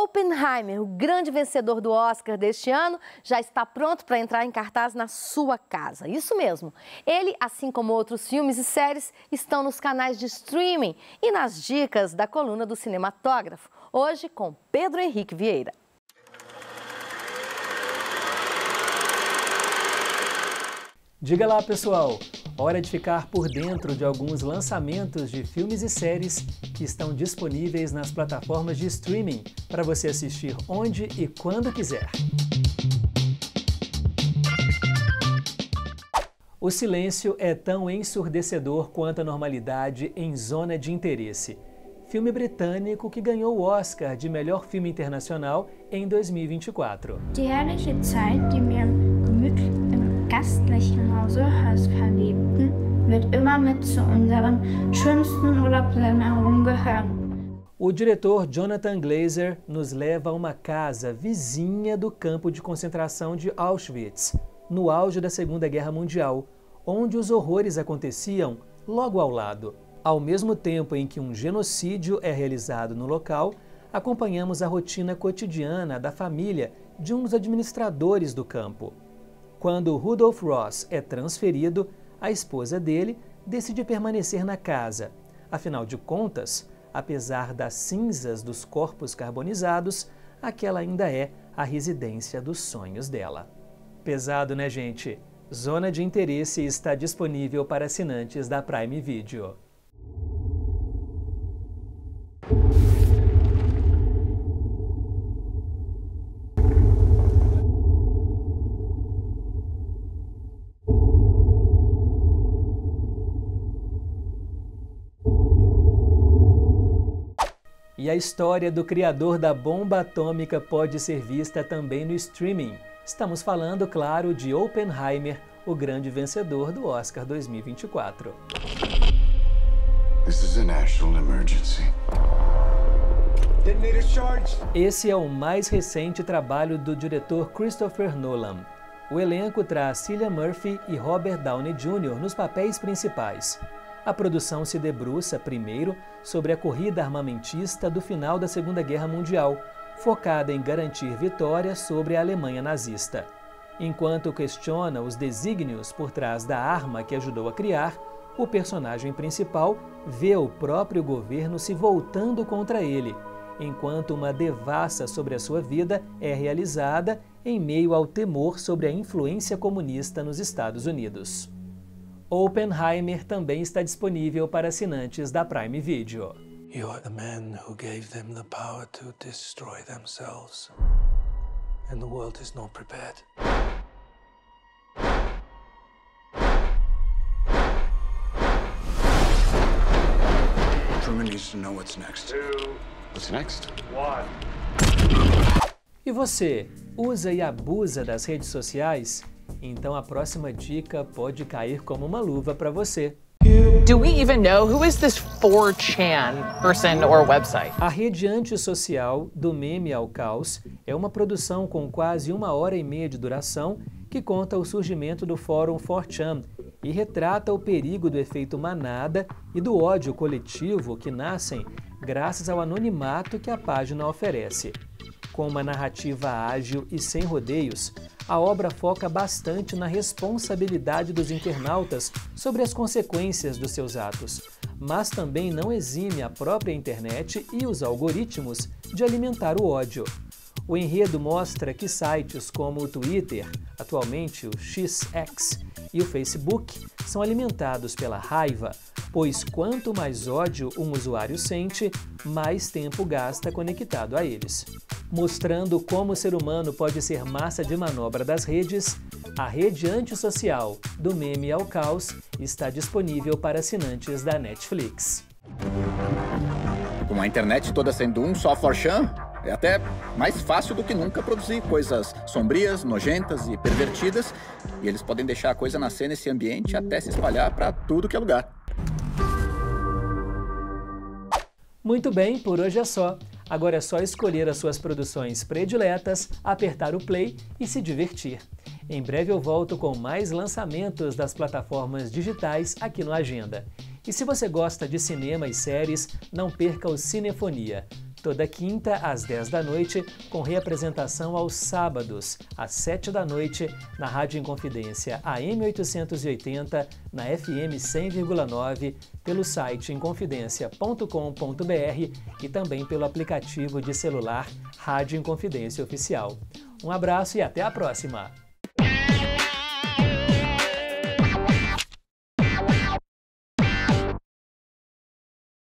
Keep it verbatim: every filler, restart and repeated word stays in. Oppenheimer, o grande vencedor do Oscar deste ano, já está pronto para entrar em cartaz na sua casa. Isso mesmo. Ele, assim como outros filmes e séries, estão nos canais de streaming e nas dicas da coluna do Cinematógrafo. Hoje com Pedro Henrique Vieira. Diga lá, pessoal! Hora de ficar por dentro de alguns lançamentos de filmes e séries que estão disponíveis nas plataformas de streaming para você assistir onde e quando quiser. O silêncio é tão ensurdecedor quanto a normalidade em Zona de Interesse, filme britânico que ganhou o Oscar de melhor filme internacional em dois mil e vinte e quatro. Gastlichen Haushalt verlebten, wird immer mit zu unseren schönsten Urlaubsplänen herumgehören. O diretor Jonathan Glazer nos leva a uma casa vizinha do campo de concentração de Auschwitz, no auge da Segunda Guerra Mundial, onde os horrores aconteciam logo ao lado. Ao mesmo tempo em que um genocídio é realizado no local, acompanhamos a rotina cotidiana da família de um dos administradores do campo. Quando Rudolf Ross é transferido, a esposa dele decide permanecer na casa. Afinal de contas, apesar das cinzas dos corpos carbonizados, aquela ainda é a residência dos sonhos dela. Pesado, né, gente? Zona de Interesse está disponível para assinantes da Prime Video. E a história do criador da bomba atômica pode ser vista também no streaming. Estamos falando, claro, de Oppenheimer, o grande vencedor do Oscar dois mil e vinte e quatro. Esse é o mais recente trabalho do diretor Christopher Nolan. O elenco traz Cillian Murphy e Robert Downey Júnior nos papéis principais. A produção se debruça, primeiro, sobre a corrida armamentista do final da Segunda Guerra Mundial, focada em garantir vitória sobre a Alemanha nazista. Enquanto questiona os desígnios por trás da arma que ajudou a criar, o personagem principal vê o próprio governo se voltando contra ele, enquanto uma devassa sobre a sua vida é realizada em meio ao temor sobre a influência comunista nos Estados Unidos. Oppenheimer também está disponível para assinantes da Prime Video. E você, usa e abusa das redes sociais? Então a próxima dica pode cair como uma luva para você. Do we even know who is this four chan person or website? A rede antissocial do meme ao caos é uma produção com quase uma hora e meia de duração que conta o surgimento do fórum four chan e retrata o perigo do efeito manada e do ódio coletivo que nascem graças ao anonimato que a página oferece. Com uma narrativa ágil e sem rodeios, a obra foca bastante na responsabilidade dos internautas sobre as consequências dos seus atos, mas também não exime a própria internet e os algoritmos de alimentar o ódio. O enredo mostra que sites como o Twitter, atualmente o X X, e o Facebook são alimentados pela raiva, pois quanto mais ódio um usuário sente, mais tempo gasta conectado a eles. Mostrando como o ser humano pode ser massa de manobra das redes, a rede antissocial do meme ao caos está disponível para assinantes da Netflix. Com a internet toda sendo um só four chan, é até mais fácil do que nunca produzir coisas sombrias, nojentas e pervertidas, e eles podem deixar a coisa nascer nesse ambiente até se espalhar para tudo que é lugar. Muito bem, por hoje é só. Agora é só escolher as suas produções prediletas, apertar o play e se divertir. Em breve eu volto com mais lançamentos das plataformas digitais aqui no Agenda. E se você gosta de cinema e séries, não perca o Cinefonia. toda quinta às dez da noite, com reapresentação aos sábados, às sete da noite, na Rádio Inconfidência A M oitocentos e oitenta, na F M cem vírgula nove, pelo site inconfidencia ponto com ponto br e também pelo aplicativo de celular Rádio Inconfidência Oficial. Um abraço e até a próxima!